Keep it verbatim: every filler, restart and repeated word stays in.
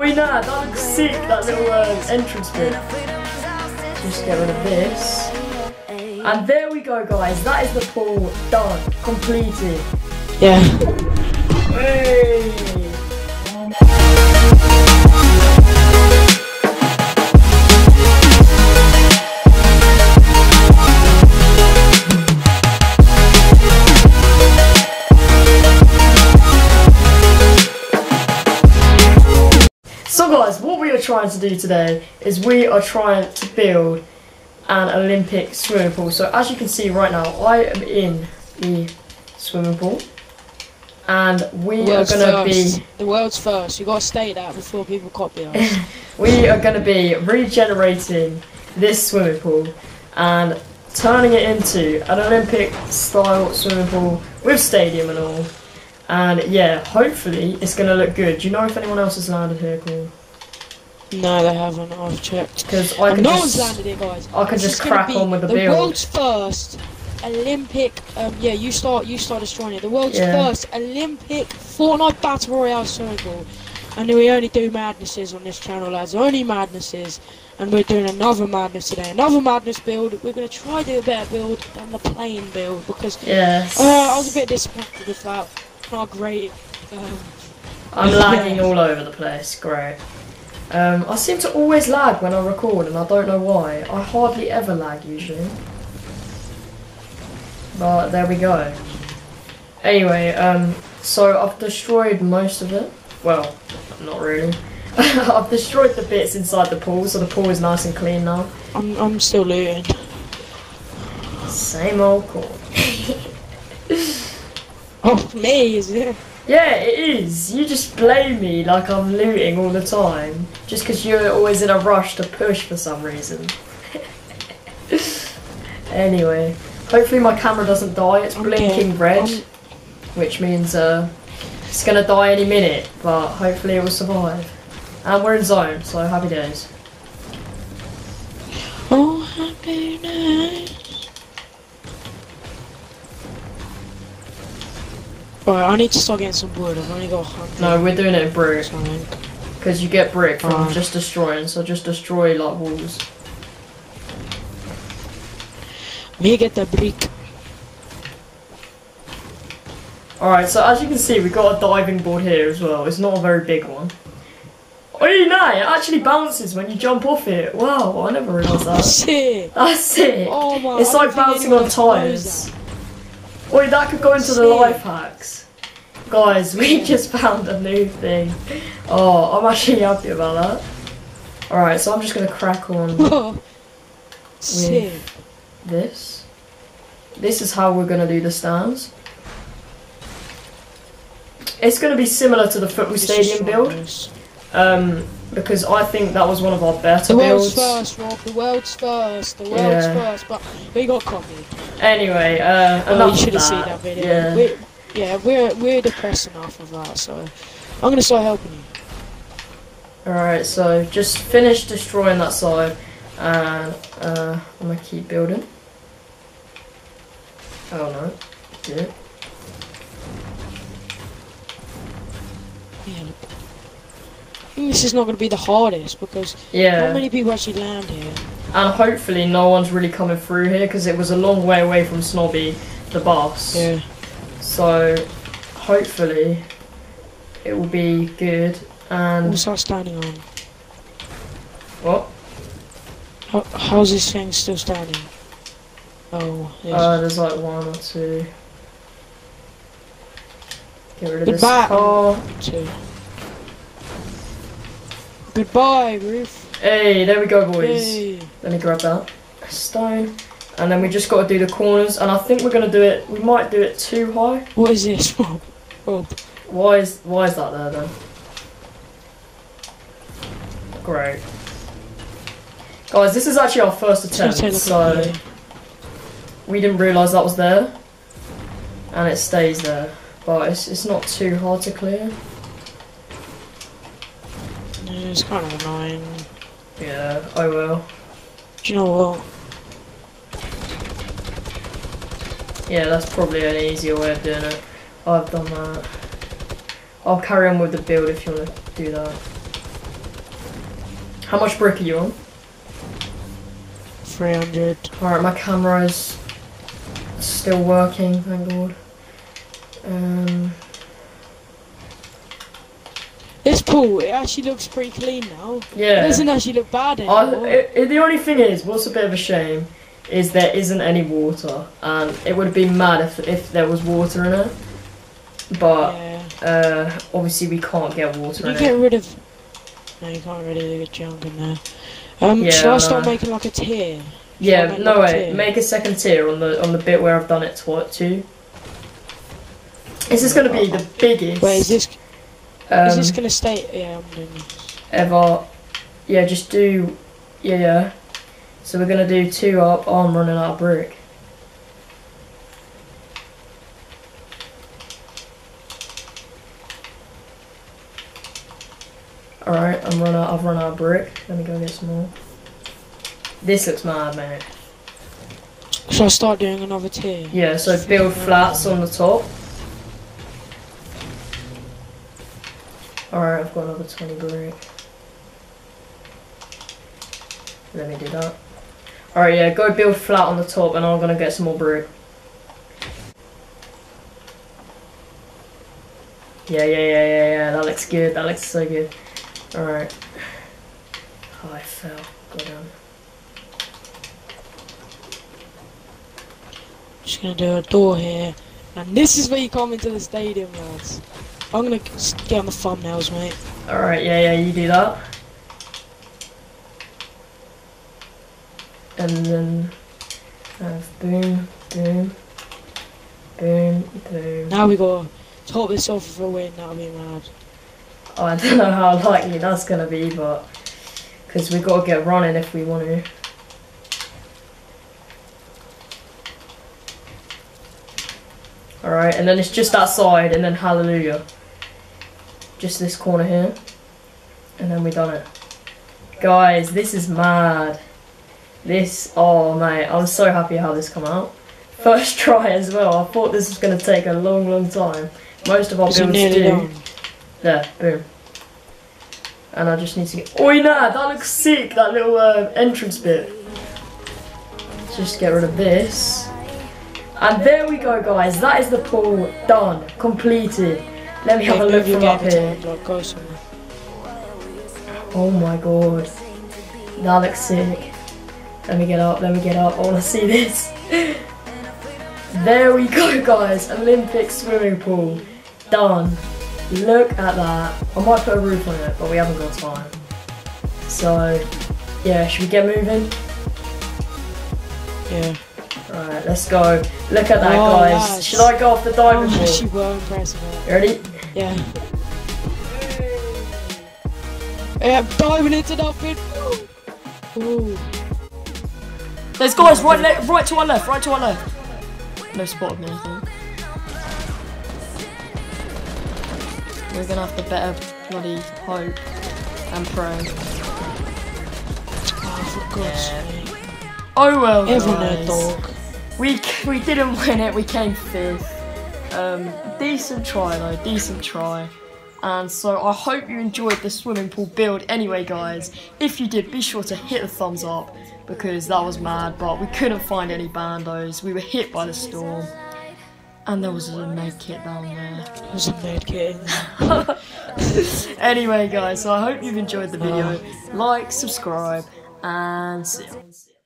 Wait, nah, that looks sick, that little uh, entrance bit. Just get rid of this. And there we go, guys. That is the pool done, completed. Yeah. Hey. So guys, what we are trying to do today is we are trying to build an Olympic swimming pool. So as you can see right now, I am in the swimming pool, and we are gonna be the world's first. You gotta state that before people copy us. We are gonna be regenerating this swimming pool and turning it into an Olympic style swimming pool with stadium and all. And yeah, hopefully it's going to look good. Do you know if anyone else has landed here, Paul? No, they haven't. I've checked. Because I can no just, one's landed here, guys. I can just crack on with the, the build. The world's first Olympic. Um, yeah, you start. You start destroying it. The world's yeah. first Olympic Fortnite Battle Royale swimming pool. And we only do madnesses on this channel, lads. Only madnesses. And we're doing another madness today. Another madness build. We're going to try to do a better build than the plane build because yes. uh, I was a bit disappointed with that. Not great. Um, I'm lagging all over the place. Great. Um, I seem to always lag when I record, and I don't know why. I hardly ever lag usually. But there we go. Anyway, um, so I've destroyed most of it. Well, not really. I've destroyed the bits inside the pool, so the pool is nice and clean now. I'm I'm still looting. Same old pool. Oh, me, is it? Yeah, it is. You just blame me like I'm looting all the time. Just because you're always in a rush to push for some reason. Anyway, hopefully my camera doesn't die. It's blinking okay. red, um, which means uh, it's going to die any minute, but hopefully it will survive. And we're in zone, so happy days. Oh, happy days. Alright, I need to start getting some wood. I've only got one hundred. No, we're doing it in brick. Because you get brick from right. just destroying, so just destroy like walls. Me get the brick. Alright, so as you can see, we've got a diving board here as well. It's not a very big one. Oh, no, it actually bounces when you jump off it. Wow, I never realised that. Shit. That's it. Oh, my, it's like bouncing on tires. Wait, that could go into the life hacks. Guys, we just found a new thing. Oh, I'm actually happy about that. Alright, so I'm just going to crack on with this. This is how we're going to do the stands. It's going to be similar to the football stadium build. Um, because I think that was one of our better builds. The world's first, Rob. The world's first. The world's yeah. first. But we got copied. Anyway, uh, oh, enough you should have seen that video. Yeah, we're, yeah, we're we're depressed enough of that. So I'm gonna start helping you. All right. So just finish destroying that side, and uh, I'm gonna keep building. Oh no! Yeah. Yeah. This is not going to be the hardest because yeah. not many people actually land here. And hopefully no one's really coming through here because it was a long way away from Snobby, the boss. Yeah. So hopefully it will be good. And we'll start standing on. What? How, how's this thing still standing? Oh. Oh, uh, there's like one or two. Get rid of this car. Two. Goodbye, roof. Hey, there we go, boys. Hey. Let me grab that stone, and then we just got to do the corners. And I think we're gonna do it. We might do it too high. What is this, Rob? Rob. Why is why is that there then? Great, guys. This is actually our first attempt, so we didn't realise that was there, and it stays there. But it's it's not too hard to clear. It's kind of annoying. Yeah, I will. Do you know what? Yeah, that's probably an easier way of doing it. I've done that. I'll carry on with the build if you want to do that. How much brick are you on? three hundred. Alright, my camera is still working, thank God. Um, this pool, it actually looks pretty clean now. Yeah. It doesn't actually look bad anymore. I, it, it, the only thing is, what's a bit of a shame, is there isn't any water. And it would have been mad if, if there was water in it. But, yeah. uh, obviously we can't get water you in get it. Rid of... No, you can't really get junk in there. Um, yeah, should I start no. making like a tier? Should yeah, no way. Tier? Make a second tier on the on the bit where I've done it twice too. Is this going to be the biggest? Wait, is this? Um, is this going to stay? Yeah, I'm doing this. Ever? Yeah, just do. Yeah, yeah. So we're going to do two up. Oh, I'm running out of brick. Alright, I'm run out I've run out of brick. Let me go get some more. This looks mad, mate. Should I start doing another tier? Yeah, so build flats on the top. Alright, I've got another twenty brick. Let me do that. Alright, yeah, go build flat on the top and I'm gonna get some more brick. Yeah, yeah, yeah, yeah, yeah, that looks good, that looks so good. Alright. Oh, I fell. Go down. Just gonna do a door here. And this is where you come into the stadium, lads. I'm gonna get on the thumbnails, mate. Alright, yeah, yeah, you do that. And then... Uh, boom, boom. Boom, boom. Now we gotta top this off for a win, that'll be mad. Oh, I don't know how likely that's gonna be, but because we gotta get running if we want to. All right, and then it's just that side, and then hallelujah, just this corner here, and then we done it, guys. This is mad. This, oh mate, I'm so happy how this come out. First try as well. I thought this was gonna take a long, long time. Most of our builds do. Long. There, boom. And I just need to get... Oi, nah, that looks sick, that little uh, entrance bit. Let's just get rid of this. And there we go, guys. That is the pool done, completed. Let me have a look from up here. Oh my god. That looks sick. Let me get up, let me get up. I want to see this. There we go, guys. Olympic swimming pool. Done. Look at that. I might put a roof on it, but we haven't got time. So, yeah, should we get moving? Yeah. Alright, let's go. Look at that, oh, guys. Nice. Should I go off the diving board? Oh, she were impressive. You ready? Yeah. Yeah, I'm diving into nothing. Ooh. There's guys right, le right to our left, right to our left. No spotted me, I think. We're gonna have to better bloody hope and pray. Oh, for God's sake. Yeah. Oh well, guys. Dog. We we didn't win it. We came fifth. Um, decent try though. Decent try. And so I hope you enjoyed the swimming pool build. Anyway, guys, if you did, be sure to hit the thumbs up because that was mad. But we couldn't find any bandos. We were hit by the storm. And there was a med kit down there. There was a med kit in there. Anyway, guys, so I hope you've enjoyed the video. Like, subscribe, and see you.